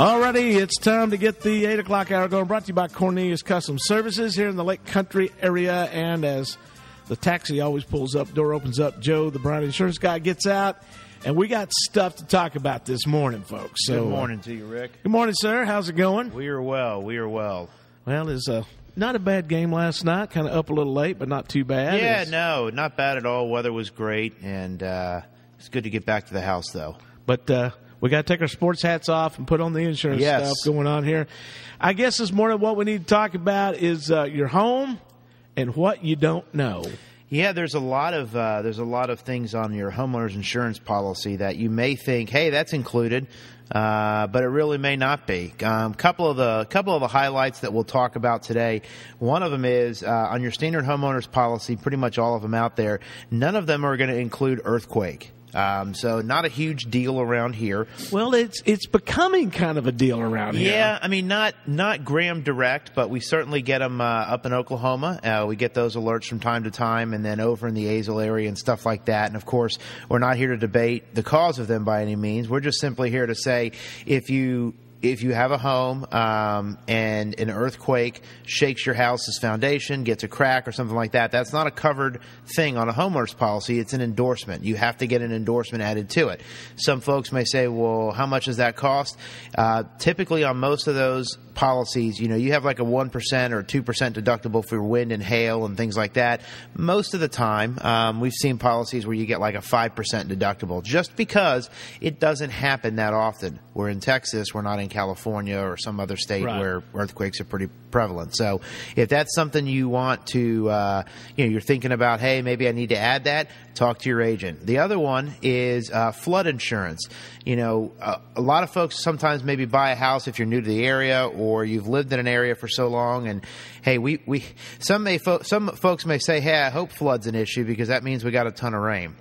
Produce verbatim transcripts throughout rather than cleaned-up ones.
Alrighty, it's time to get the eight o'clock hour going, brought to you by Cornelius Custom Services here in the Lake Country area. And as the taxi always pulls up, door opens up, Joe, the Bryan Insurance guy, gets out. And we got stuff to talk about this morning, folks. So, good morning to you, Rick. Good morning, sir. How's it going? We are well. We are well. Well, it's a... Not a bad game last night. Kind of up a little late, but not too bad. Yeah, it's, no, not bad at all. Weather was great, and uh, it's good to get back to the house, though. But uh, we got to take our sports hats off and put on the insurance yes. stuff going on here. I guess this morning what we need to talk about is uh, your home and what you don't know. Yeah, there's a lot of uh, there's a lot of things on your homeowner's insurance policy that you may think, hey, that's included, uh, but it really may not be. Um, couple of the couple of the highlights that we'll talk about today. One of them is uh, on your standard homeowner's policy. Pretty much all of them out there. None of them are going to include earthquake. Um, so not a huge deal around here. Well, it's it's becoming kind of a deal around here. Yeah, I mean, not not Graham direct, but we certainly get them uh, up in Oklahoma. Uh, we get those alerts from time to time, and then over in the Azle area and stuff like that. And, of course, we're not here to debate the cause of them by any means. We're just simply here to say if you – if you have a home um, and an earthquake shakes your house's foundation, gets a crack or something like that, that's not a covered thing on a homeowner's policy. It's an endorsement. You have to get an endorsement added to it. Some folks may say, well, how much does that cost? Uh, typically on most of those policies, you know, you have like a one percent or two percent deductible for wind and hail and things like that. Most of the time, um, we've seen policies where you get like a five percent deductible just because it doesn't happen that often. We're in Texas. We're not in California or some other state right. where earthquakes are pretty prevalent. So if that's something you want to, uh, you know, you're thinking about, hey, maybe I need to add that, talk to your agent. The other one is uh, flood insurance. You know, uh, a lot of folks sometimes maybe buy a house if you're new to the area or you've lived in an area for so long. And, hey, we, we some may fo- some folks may say, hey, I hope flood's an issue because that means we got a ton of rain.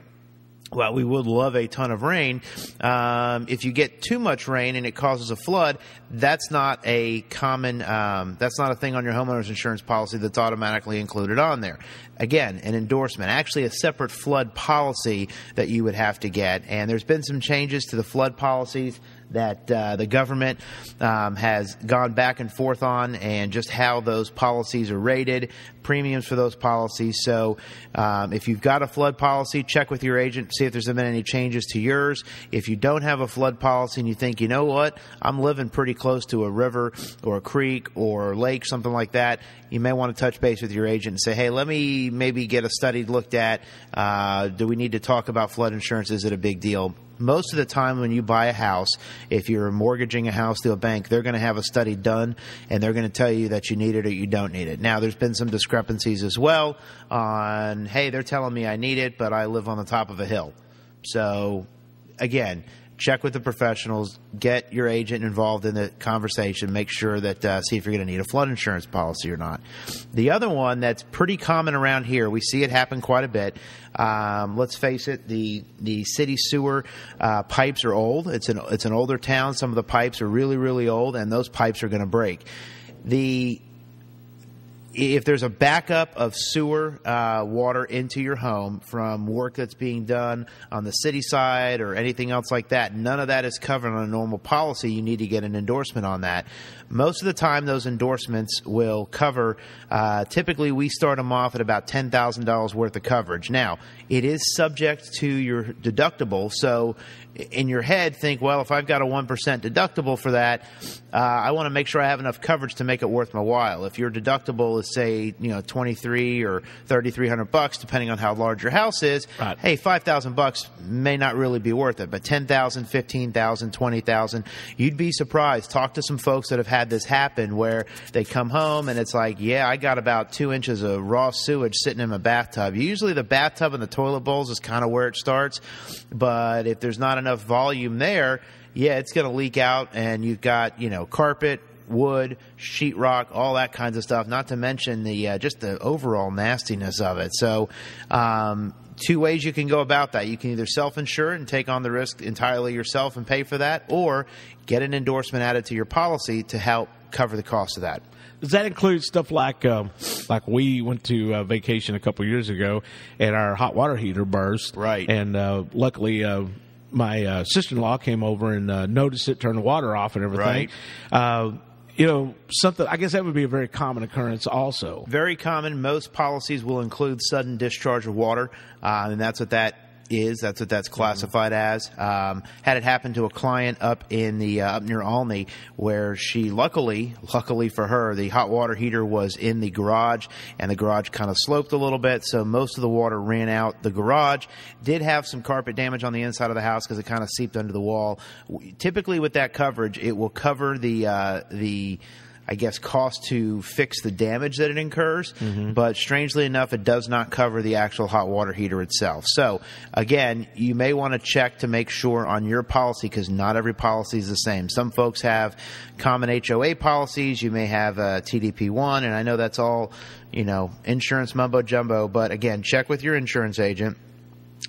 Well, we would love a ton of rain. Um, if you get too much rain and it causes a flood, that's not a common um, – that's not a thing on your homeowner's insurance policy that's automatically included on there. Again, an endorsement, actually a separate flood policy that you would have to get. And there's been some changes to the flood policies that uh, the government um, has gone back and forth on, and just how those policies are rated, premiums for those policies. So um, if you've got a flood policy, check with your agent, see if there's been any changes to yours. If you don't have a flood policy and you think, you know what, I'm living pretty close to a river or a creek or a lake, something like that, you may want to touch base with your agent and say, hey, let me maybe get a study looked at. Uh, do we need to talk about flood insurance? Is it a big deal? Most of the time when you buy a house, if you're mortgaging a house to a bank, they're going to have a study done, and they're going to tell you that you need it or you don't need it. Now, there's been some discrepancies as well on, hey, they're telling me I need it, but I live on the top of a hill. So, again, check with the professionals. Get your agent involved in the conversation. Make sure that uh, see if you're going to need a flood insurance policy or not. The other one that's pretty common around here, we see it happen quite a bit. Um, let's face it, the the city sewer uh, pipes are old. It's an it's an older town. Some of the pipes are really really old, and those pipes are going to break. The If there's a backup of sewer uh, water into your home from work that's being done on the city side or anything else like that, none of that is covered on a normal policy. You need to get an endorsement on that. Most of the time, those endorsements will cover uh, – typically, we start them off at about ten thousand dollars worth of coverage. Now, it is subject to your deductible, so in your head, think, well, if I've got a one percent deductible for that, uh, I want to make sure I have enough coverage to make it worth my while. If your deductible is, say, you know, twenty-three or thirty-three hundred bucks, depending on how large your house is, right. hey, five thousand bucks may not really be worth it, but ten thousand, fifteen thousand, twenty thousand, you'd be surprised. Talk to some folks that have had Had this happen where they come home and it's like, yeah, I got about two inches of raw sewage sitting in my bathtub. Usually the bathtub and the toilet bowls is kind of where it starts, but if there's not enough volume there, yeah, it's going to leak out, and you've got, you know, carpet, wood, sheetrock, all that kinds of stuff, not to mention the uh, just the overall nastiness of it. So um two ways you can go about that. You can either self-insure and take on the risk entirely yourself and pay for that, or get an endorsement added to your policy to help cover the cost of that. Does that include stuff like um, like we went to uh, vacation a couple years ago and our hot water heater burst? Right. And uh, luckily uh, my uh, sister-in-law came over and uh, noticed it, turned the water off and everything. Right. Uh, you know, something. I guess that would be a very common occurrence also. Very common. Most policies will include sudden discharge of water, uh, and that's what that is. That's what that's classified as. Um, had it happen to a client up in the uh, up near Olney, where she luckily, luckily for her, the hot water heater was in the garage, and the garage kind of sloped a little bit, so most of the water ran out the garage. Did have some carpet damage on the inside of the house because it kind of seeped under the wall. Typically, with that coverage, it will cover the uh, the. I guess, cost to fix the damage that it incurs. Mm-hmm. But strangely enough, it does not cover the actual hot water heater itself. So, again, you may want to check to make sure on your policy, because not every policy is the same. Some folks have common H O A policies. You may have a T D P one, and I know that's all, you know, insurance mumbo-jumbo. But, again, check with your insurance agent.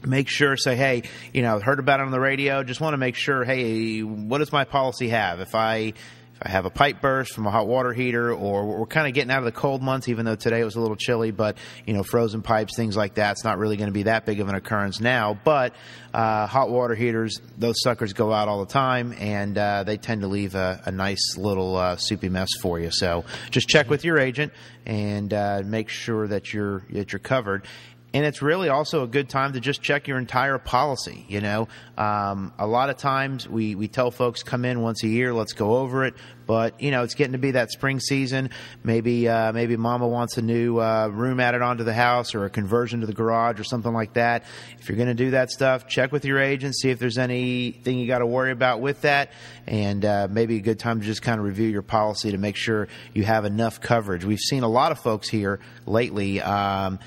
Make sure, say, hey, you know, heard about it on the radio. Just want to make sure, hey, what does my policy have? If I... I have a pipe burst from a hot water heater, or we're kind of getting out of the cold months, even though today it was a little chilly, but, you know, frozen pipes, things like that, it's not really going to be that big of an occurrence now. But uh, hot water heaters, those suckers go out all the time, and uh, they tend to leave a, a nice little uh, soupy mess for you. So just check with your agent and uh, make sure that you're, that you're covered. And it's really also a good time to just check your entire policy, you know. Um, a lot of times we, we tell folks, come in once a year, let's go over it. But, you know, it's getting to be that spring season. Maybe uh, maybe mama wants a new uh, room added onto the house, or a conversion to the garage, or something like that. If you're going to do that stuff, check with your agent, see if there's anything you got to worry about with that. And uh, maybe a good time to just kind of review your policy to make sure you have enough coverage. We've seen a lot of folks here lately um,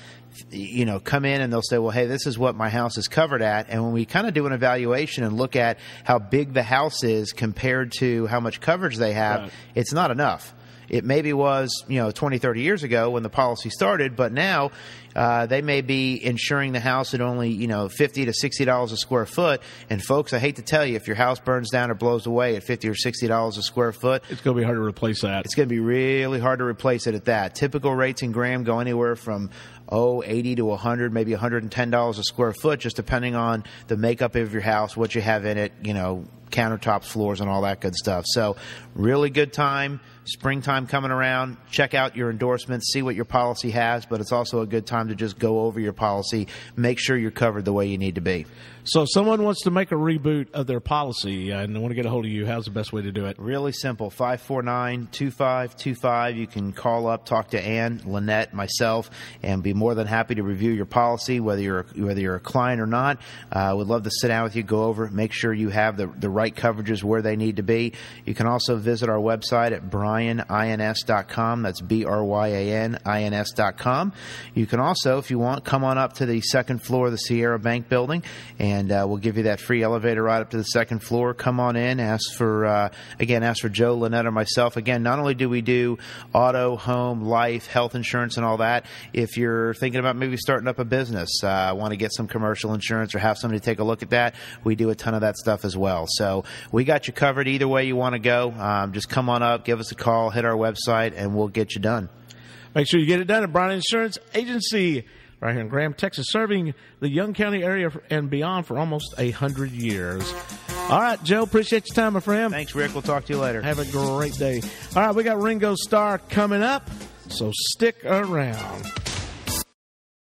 you know, come in and they'll say, well, hey, this is what my house is covered at. And when we kind of do an evaluation and look at how big the house is compared to how much coverage they have, right, it's not enough. It maybe was, you know, twenty, thirty years ago when the policy started, but now uh, they may be insuring the house at only, you know, fifty to sixty dollars a square foot. And, folks, I hate to tell you, if your house burns down or blows away at fifty or sixty dollars a square foot, it's going to be hard to replace that. It's going to be really hard to replace it at that. Typical rates in Graham go anywhere from, oh, eighty to a hundred, maybe a hundred ten dollars a square foot, just depending on the makeup of your house, what you have in it, you know, countertops, floors, and all that good stuff. So really good time. Springtime coming around, check out your endorsements, see what your policy has, but it's also a good time to just go over your policy, make sure you're covered the way you need to be. So if someone wants to make a reboot of their policy and they want to get a hold of you, how's the best way to do it? Really simple, five four nine, two five two five. You can call up, talk to Ann, Lynette, myself, and be more than happy to review your policy, whether you're, whether you're a client or not. Uh, we'd love to sit down with you, go over, make sure you have the, the right coverages where they need to be. You can also visit our website at Bryan ins dot com. That's B R Y A N I N S dot com. You can also, if you want, come on up to the second floor of the Sierra Bank building, and uh, we'll give you that free elevator ride up to the second floor. Come on in. Ask for, uh, again, ask for Joe, Lynette, or myself. Again, not only do we do auto, home, life, health insurance, and all that, if you're thinking about maybe starting up a business, uh, want to get some commercial insurance or have somebody take a look at that, we do a ton of that stuff as well. So we got you covered either way you want to go. Um, just come on up, give us a call, hit our website, and we'll get you done. Make sure you get it done at Bryan Insurance Agency, right here in Graham, Texas, serving the Young County area and beyond for almost a hundred years. All right, Joe, appreciate your time, my friend. Thanks, Rick. We'll talk to you later. Have a great day. All right, we got Ringo Starr coming up, so stick around.